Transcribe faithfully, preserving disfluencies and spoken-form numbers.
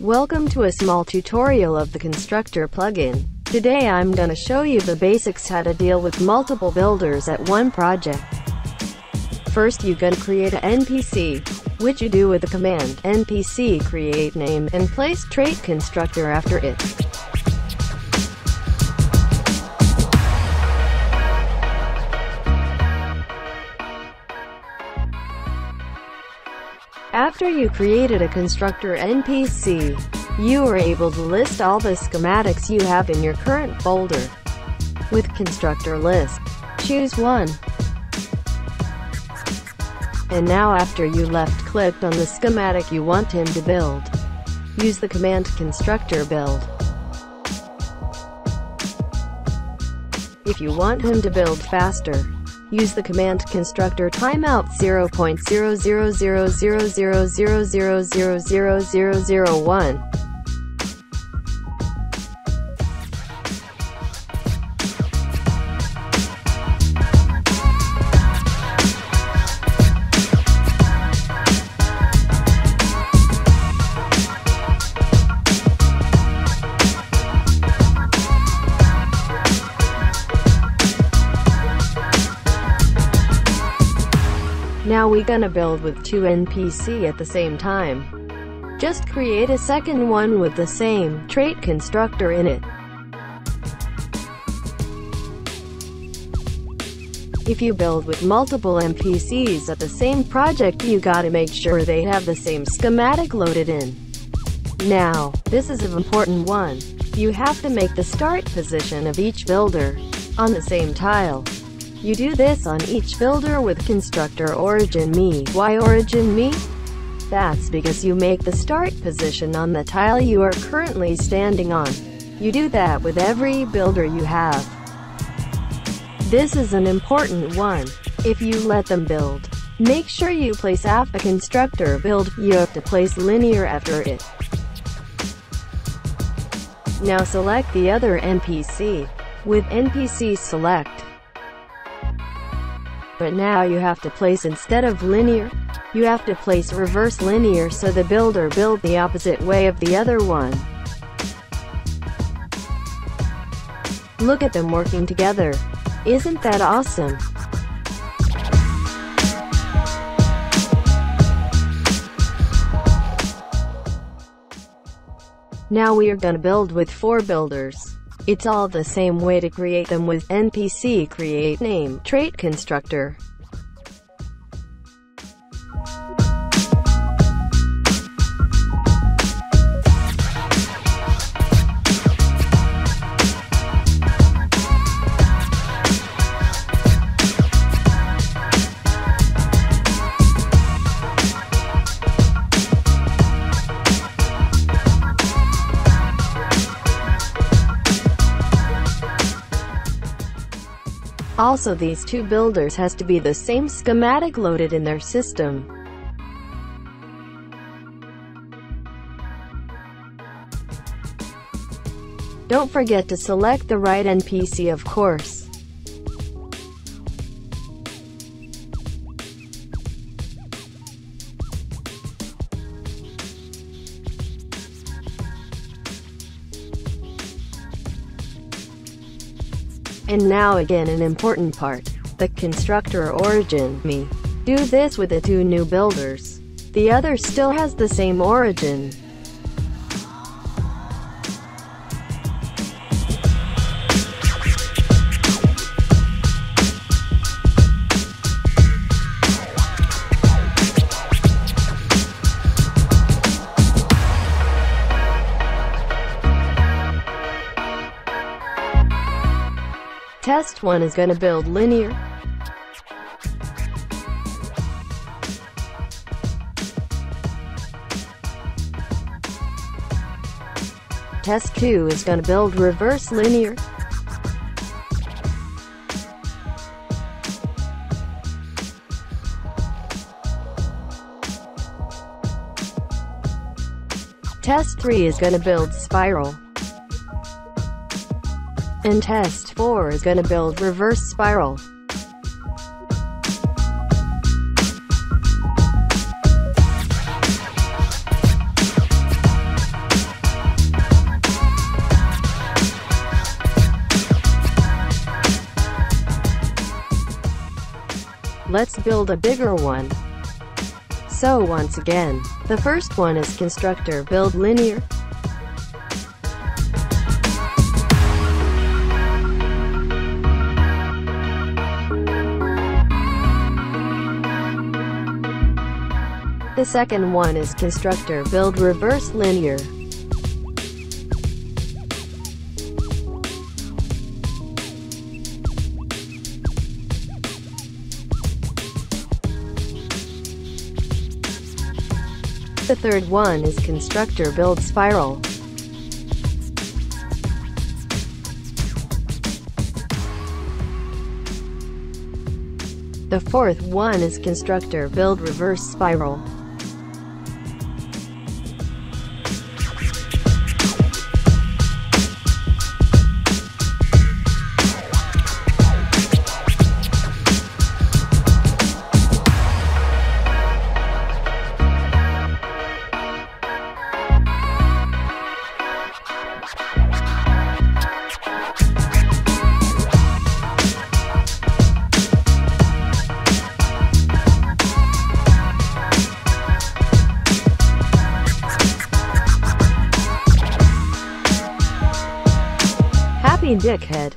Welcome to a small tutorial of the Constructor plugin. Today I'm gonna show you the basics how to deal with multiple builders at one project. First you gonna create an N P C, which you do with the command N P C create name and place trait constructor after it. After you created a constructor N P C, you are able to list all the schematics you have in your current folder. With Constructor List, choose one. And now after you left-clicked on the schematic you want him to build, use the command Constructor Build. If you want him to build faster, use the command constructor timeout zero point zero zero zero zero zero zero zero zero zero zero zero zero zero one. Now we gonna build with two N P C at the same time. Just create a second one with the same trait constructor in it. If you build with multiple N P Cs at the same project, you gotta make sure they have the same schematic loaded in. Now, this is an important one. You have to make the start position of each builder on the same tile. You do this on each builder with constructor origin me. Why origin me? That's because you make the start position on the tile you are currently standing on. You do that with every builder you have. This is an important one. If you let them build, make sure you place after constructor build, you have to place linear after it. Now select the other N P C. With N P C select, but now you have to place, instead of linear, you have to place reverse linear so the builder build the opposite way of the other one. Look at them working together. Isn't that awesome? Now we are gonna build with four builders. It's all the same way to create them with N P C create name trait constructor. Also, these two builders has to be the same schematic loaded in their system. Don't forget to select the right N P C, of course. And now again an important part, the constructor origin me. Do this with the two new builders. The other still has the same origin. Test one is going to build linear. Test two is going to build reverse linear. Test three is going to build spiral. And test four is gonna build reverse spiral. Let's build a bigger one. So once again, the first one is Constructor Build Linear. The second one is Constructor Build Reverse Linear. The third one is Constructor Build Spiral. The fourth one is Constructor Build Reverse Spiral. Dickhead.